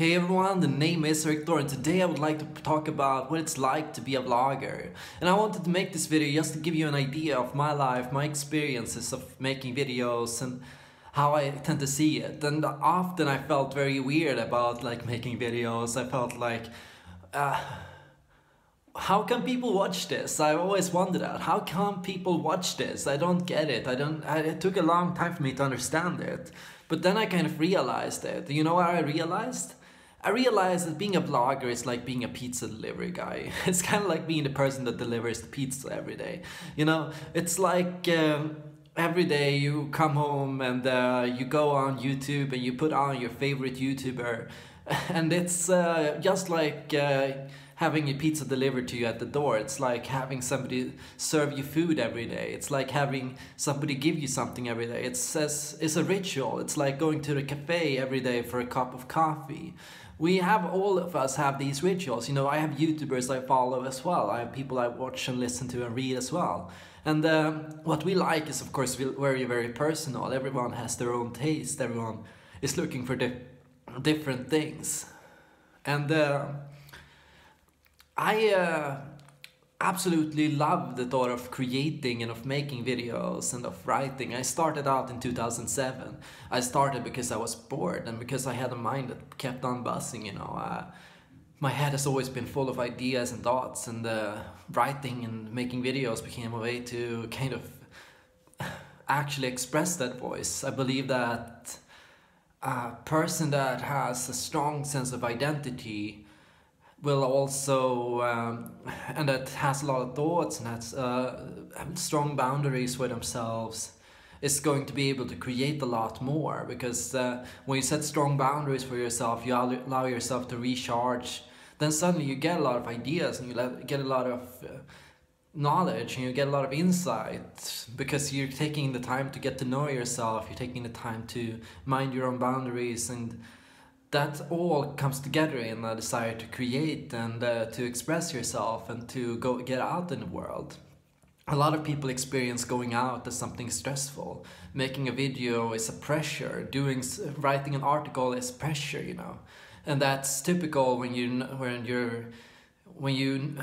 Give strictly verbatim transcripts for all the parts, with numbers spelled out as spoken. Hey everyone, the name is Erik Thor and today I would like to talk about what it's like to be a vlogger. And I wanted to make this video just to give you an idea of my life, my experiences of making videos and how I tend to see it. And often I felt very weird about like making videos. I felt like, uh, how can people watch this? I always wondered that. How can people watch this? I don't get it. I don't, I, it took a long time for me to understand it. But then I kind of realized it. You know what I realized? I realized that being a vlogger is like being a pizza delivery guy. It's kind of like being the person that delivers the pizza every day. You know, it's like um, every day you come home and uh, you go on YouTube and you put on your favorite YouTuber. And it's uh, just like uh, having a pizza delivered to you at the door. It's like having somebody serve you food every day. It's like having somebody give you something every day. It's, as, it's a ritual. It's like going to the cafe every day for a cup of coffee. We have, all of us have these rituals. You know, I have YouTubers I follow as well. I have people I watch and listen to and read as well. And um, what we like is, of course, very, very personal. Everyone has their own taste. Everyone is looking for di different things. And uh, I uh, absolutely love the thought of creating and of making videos and of writing. I started out in two thousand seven. I started because I was bored and because I had a mind that kept on buzzing, you know. Uh, my head has always been full of ideas and thoughts, and uh, writing and making videos became a way to kind of actually express that voice. I believe that a person that has a strong sense of identity will also, um, and that has a lot of thoughts and has uh, strong boundaries with themselves, is going to be able to create a lot more, because uh, when you set strong boundaries for yourself, you allow yourself to recharge, then suddenly you get a lot of ideas and you get a lot of uh, knowledge and you get a lot of insight, because you're taking the time to get to know yourself, you're taking the time to mind your own boundaries, and that all comes together in a desire to create and uh, to express yourself and to go get out in the world. A lot of people experience going out as something stressful. Making a video is a pressure. Doing writing an article is pressure, you know, and that's typical when you when you're when you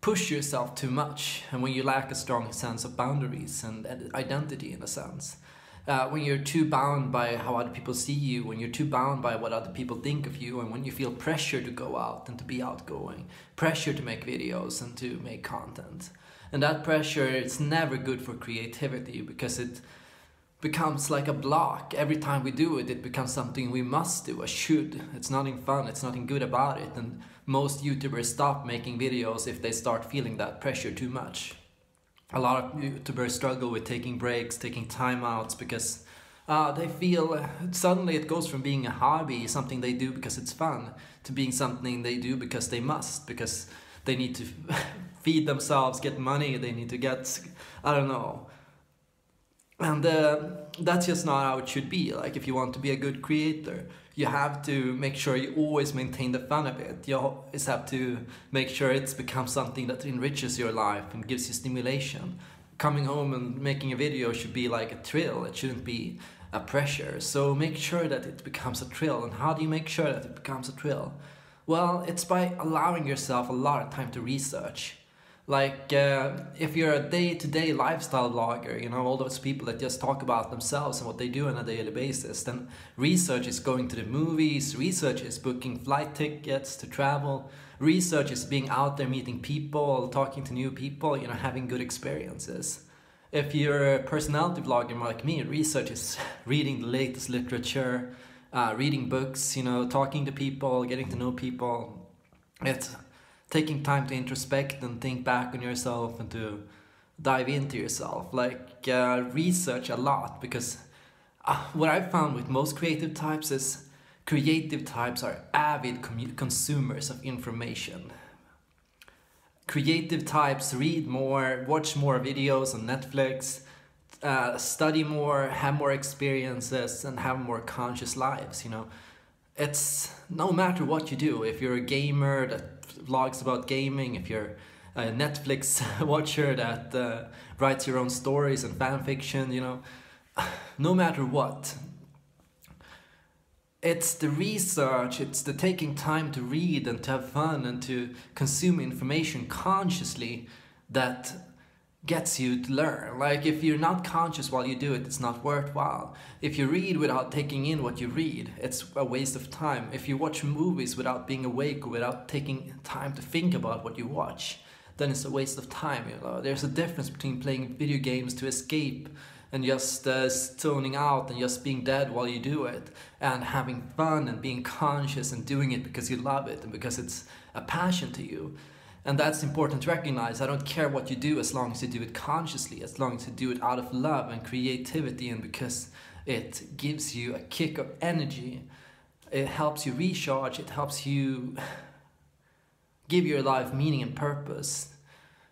push yourself too much and when you lack a strong sense of boundaries and identity in a sense. Uh, when you're too bound by how other people see you, when you're too bound by what other people think of you, and when you feel pressure to go out and to be outgoing, pressure to make videos and to make content. And that pressure, it's never good for creativity, because it becomes like a block. Every time we do it, it becomes something we must do, a should. It's nothing fun, it's nothing good about it, and most YouTubers stop making videos if they start feeling that pressure too much. A lot of YouTubers struggle with taking breaks, taking timeouts, because uh, they feel uh, suddenly it goes from being a hobby, something they do because it's fun, to being something they do because they must, because they need to feed themselves, get money, they need to get, I don't know. And uh, that's just not how it should be. Like, if you want to be a good creator, you have to make sure you always maintain the fun of it. You always have to make sure it's become something that enriches your life and gives you stimulation. Coming home and making a video should be like a thrill. It shouldn't be a pressure. So make sure that it becomes a thrill. And how do you make sure that it becomes a thrill? Well, it's by allowing yourself a lot of time to research. Like, uh, if you're a day-to-day lifestyle vlogger, you know, all those people that just talk about themselves and what they do on a daily basis, then research is going to the movies, research is booking flight tickets to travel, research is being out there meeting people, talking to new people, you know, having good experiences. If you're a personality vlogger like me, research is reading the latest literature, uh, reading books, you know, talking to people, getting to know people. It's taking time to introspect and think back on yourself and to dive into yourself. Like, uh, research a lot, because uh, what I've found with most creative types is creative types are avid consumers of information. Creative types read more, watch more videos on Netflix, uh, study more, have more experiences, and have more conscious lives, you know. It's no matter what you do, if you're a gamer that vlogs about gaming, if you're a Netflix watcher that uh, writes your own stories and fan fiction, you know, no matter what, It's the research, it's the taking time to read and to have fun and to consume information consciously that gets you to learn. Like, if you're not conscious while you do it, it's not worthwhile. If you read without taking in what you read, it's a waste of time. If you watch movies without being awake, without taking time to think about what you watch, then it's a waste of time. You know, there's a difference between playing video games to escape and just uh, zoning out and just being dead while you do it, and having fun and being conscious and doing it because you love it and because it's a passion to you. And that's important to recognize. I don't care what you do as long as you do it consciously, as long as you do it out of love and creativity and because it gives you a kick of energy. It helps you recharge, it helps you give your life meaning and purpose.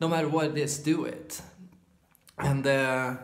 No matter what it is, do it. And uh,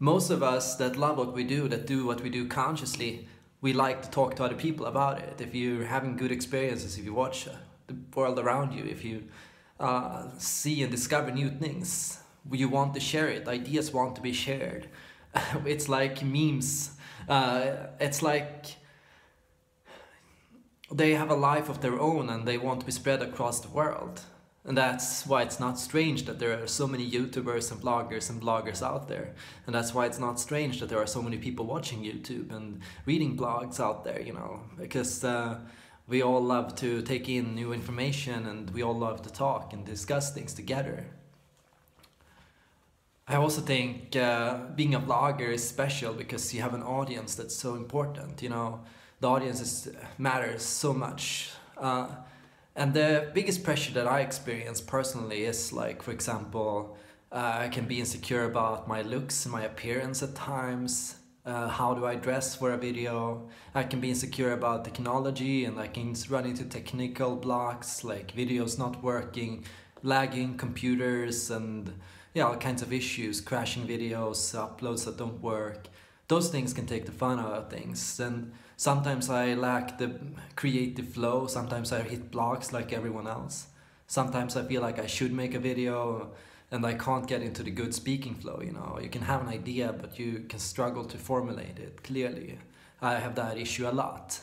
most of us that love what we do, that do what we do consciously, we like to talk to other people about it. If you're having good experiences, if you watch the world around you, if you uh, see and discover new things, you want to share it. Ideas want to be shared. It's like memes. Uh, it's like they have a life of their own and they want to be spread across the world. And that's why it's not strange that there are so many YouTubers and bloggers and bloggers out there. And that's why it's not strange that there are so many people watching YouTube and reading blogs out there, you know, because uh, we all love to take in new information and we all love to talk and discuss things together. I also think uh, being a blogger is special because you have an audience that's so important, you know. The audience is, matters so much. Uh, and the biggest pressure that I experience personally is, like, for example, uh, I can be insecure about my looks and my appearance at times. Uh, how do I dress for a video? I can be insecure about technology and I can run into technical blocks, like videos not working, lagging computers, and yeah, all kinds of issues, crashing videos, uploads that don't work. Those things can take the fun out of things, and sometimes I lack the creative flow, sometimes I hit blocks like everyone else. Sometimes I feel like I should make a video and I can't get into the good speaking flow, you know. You can have an idea but you can struggle to formulate it clearly. I have that issue a lot.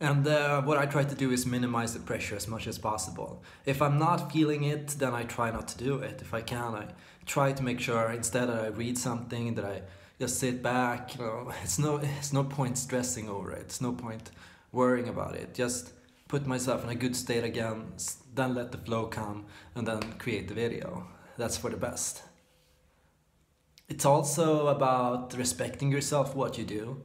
And uh, what I try to do is minimize the pressure as much as possible. If I'm not feeling it, then I try not to do it. If I can, I try to make sure instead that I read something, that I just sit back, you know. It's no, it's no point stressing over it. It's no point worrying about it. Just put myself in a good state again, then let the flow come, and then create the video. That's for the best. It's also about respecting yourself, what you do,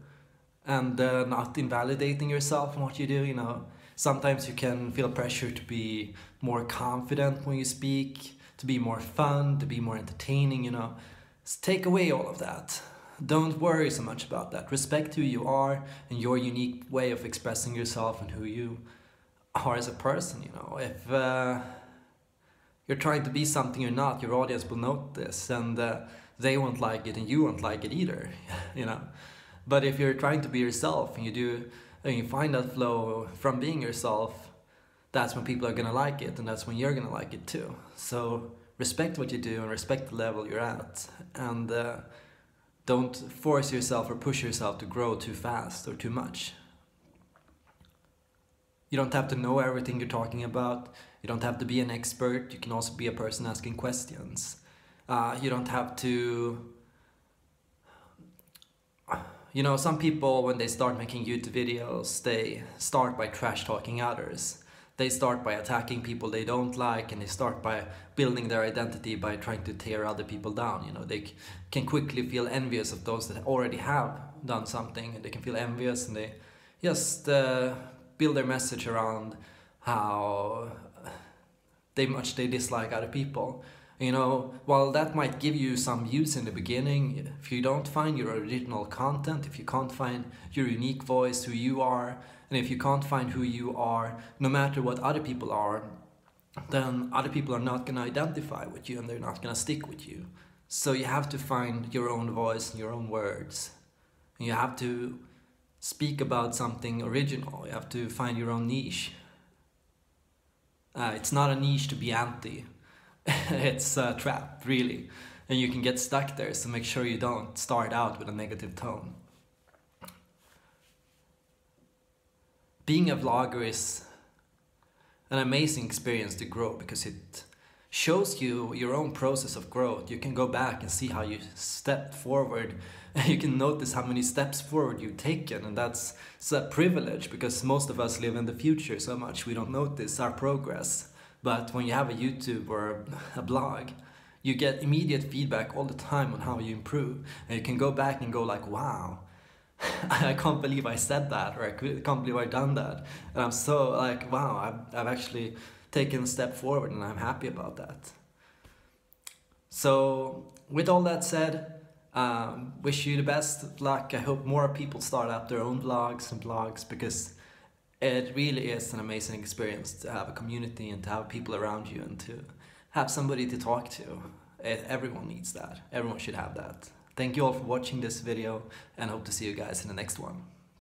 and uh, not invalidating yourself in what you do, you know. Sometimes you can feel pressure to be more confident when you speak, to be more fun, to be more entertaining, you know. Just take away all of that. Don't worry so much about that. Respect who you are and your unique way of expressing yourself and who you are as a person, you know. If uh, you're trying to be something you're not, your audience will note this, and uh, they won't like it and you won't like it either, you know. But if you're trying to be yourself and you do, and you find that flow from being yourself, that's when people are gonna like it, and that's when you're gonna like it too. So respect what you do and respect the level you're at, and uh, don't force yourself or push yourself to grow too fast or too much. You don't have to know everything you're talking about. You don't have to be an expert. You can also be a person asking questions. Uh, you don't have to. You know, some people, when they start making YouTube videos, they start by trash-talking others. They start by attacking people they don't like, and they start by building their identity by trying to tear other people down, you know. They can quickly feel envious of those that already have done something, and they can feel envious, and they just uh, build their message around how they much they dislike other people. You know, while that might give you some views in the beginning, if you don't find your original content, if you can't find your unique voice, who you are, and if you can't find who you are, no matter what other people are, then other people are not going to identify with you and they're not going to stick with you. So you have to find your own voice and your own words. And you have to speak about something original. You have to find your own niche. Uh, it's not a niche to be anti. It's a trap, really, and you can get stuck there, so make sure you don't start out with a negative tone. being a vlogger is an amazing experience to grow, because it shows you your own process of growth. You can go back and see how you step forward. You can notice how many steps forward you've taken, and that's a privilege, because most of us live in the future so much we don't notice our progress. But when you have a YouTube or a blog, you get immediate feedback all the time on how you improve, and you can go back and go like, wow, I can't believe I said that, or I can't believe I've done that, and I'm so like, wow, I've, I've actually taken a step forward and I'm happy about that. So with all that said, um, wish you the best of luck. I hope more people start up their own blogs and blogs, because it really is an amazing experience to have a community and to have people around you and to have somebody to talk to. Everyone needs that. Everyone should have that. Thank you all for watching this video, and hope to see you guys in the next one.